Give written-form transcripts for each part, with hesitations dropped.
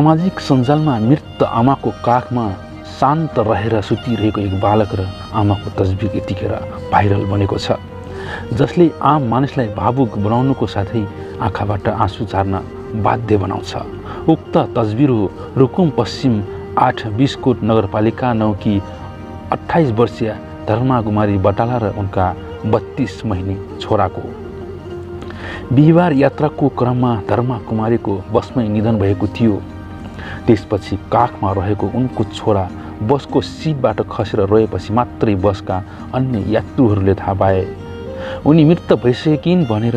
सामाजिक सञ्जालमा मृत आमाको काखमा शान्त रहेर सुतिरहेको एक बालक र आमाको तस्बिर यतिखेर भाइरल बनेको छ, जसले आम मानिसलाई भावुक बनाउनुको साथै आँखाबाट आँसु झार्न बाध्य बनाउँछ। उक्त तस्बिर हो रुकुम पश्चिम 8 बिस्कोट नगरपालिका 9 की 28 वर्षीय धर्मा कुमारी बटाला र उनका 32 महिने छोराको। बिहिबार यात्राको क्रममा धर्मा कुमारीको बसमै निधन भएको थियो। त्यसपछि काखमा रहेको उनको छोरा बसको सिटबाट खसेर रोएपछि मात्रै बसका अन्य यात्रुहरूले थाहा पाए। उनी मृत भइसकिन् भनेर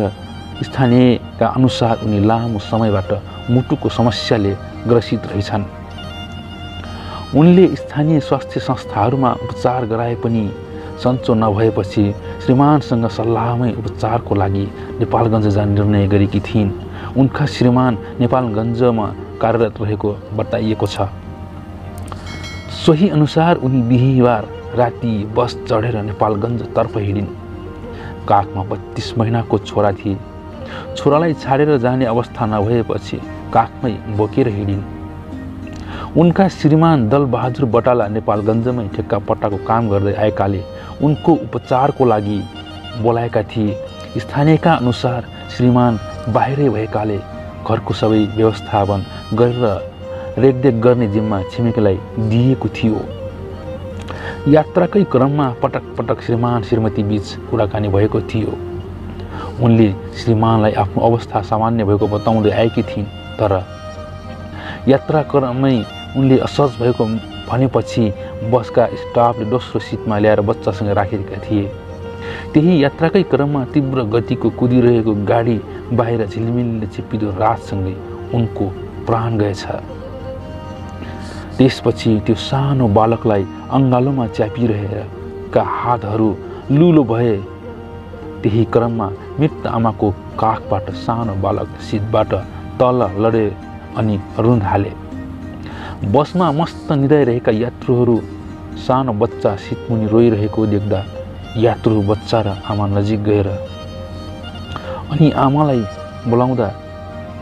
स्थानीयका अनुसार उनी लामो समयबाट मुटुको समस्याले ग्रसित रहेछन्। उनले स्थानीय स्वास्थ्य संस्थाहरूमा उपचार गराए पनि सन्चो नभएपछि श्रीमानसँग सल्लाहमै उपचारको लागि नेपालगञ्ज जाने निर्णय गरेकी थिइन्। उनका श्रीमान नेपालगञ्जमा कार्यरत रहेको बताइएको छ। सोही अनुसार उनी बिहिबार राति बस चढेर नेपालगञ्जतर्फ हिँडिन्। काखमा 32 महिनाको छोरा थिए। छोरालाई छाडेर जाने अवस्था नभएपछि काखमै बोकेर हिँडिन्। उनका श्रीमान दलबहादुर बटाला नेपालगञ्जमै ठेक्कापट्टाको काम गर्दै आएकाले उनको उपचारको लागि बोलाएका थिए। स्थानीयका अनुसार श्रीमान बाहिरै भएकाले घरको सबै व्यवस्थापन गरेर रेखदेख गर्ने जिम्मा छिमेकीलाई दिएको थियो। यात्राकै क्रममा पटक पटक श्रीमान श्रीमती बीच कुराकानी भएको थियो। उनले श्रीमानलाई आफ्नो अवस्था सामान्य भएको बताउँदै आएकी थिइन्, तर यात्रा क्रममै उनले असहज भएको भनेपछि बसका स्टाफले दोस्रो सिटमा ल्याएर बच्चासँग राखेका थिए। त्यही यात्राकै क्रममा तीव्र गतिको कुदिरहेको गाडी बाहिर झिलमिलले चिप्पिदो रातसँगै उनको प्राण गएछ। त्यसपछि त्यो सानो बालकलाई अङ्गालोमा च्यापिरहेका हातहरू लुलो भए। त्यही क्रममा मृत आमाको काखबाट सानो बालक सिटबाट तल लडे अनि रुन हाले। बसमा मस्त निदाइरहेका यात्रुहरू सानो बच्चा सिटमुनि रोइरहेको देख्दा यात्रु बच्चा र आमा नजिक गएर अनि आमालाई बोलाउँदा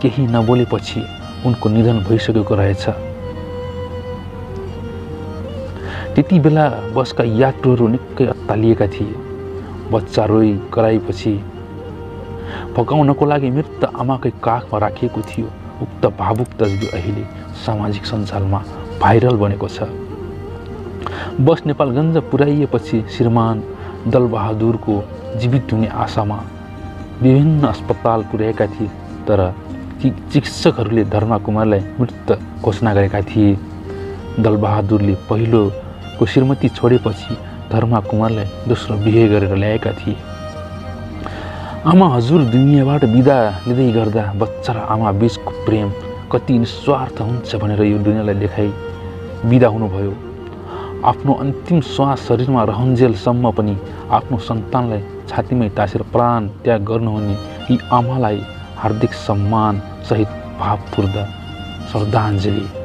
केही नबोलेपछि उनको निधन भइसकेको रहेछ। त्यति बेला बसका यात्रुहरू निकै अत्तालिएका थिए। बच्चा रोई कराएपछि पकाउनको लागि मृत आमाकै काखमा राखिएको थियो। उक्त भावुक तस्बिर अहिले सामाजिक सञ्जालमा भाइरल बनेको छ। बस नेपालगञ्ज पुर्याइएपछि श्रीमान दलबहादुर को जीवित हुने आशामा विभिन्न अस्पताल पुर्याएका थिए, तर चिकित्सकहरूले धर्मा कुमारलाई मृत घोषणा गरेका थिए। दलबहादुरले पहिलोको श्रीमती छोडेपछि धर्मा कुमारलाई दोस्रो बिहे गरेर ल्याएका थिए। आमा हजुर दुनियाँबाट बिदा लिँदै गर्दा बच्चा र आमा बीचको प्रेम कति निस्वार्थ हुन्छ भनेर यो दुनियाँलाई देखाइ बिदा हुनुभयो। आफ्नो अन्तिम श्वास शरीरमा रहन्जेलसम्म पनि आफ्नो सन्तानलाई छातीमै तासेर प्राण त्याग गर्नुहुने यी आमालाई हार्दिक सम्मान सहित भावपूर्ण श्रद्धाञ्जली।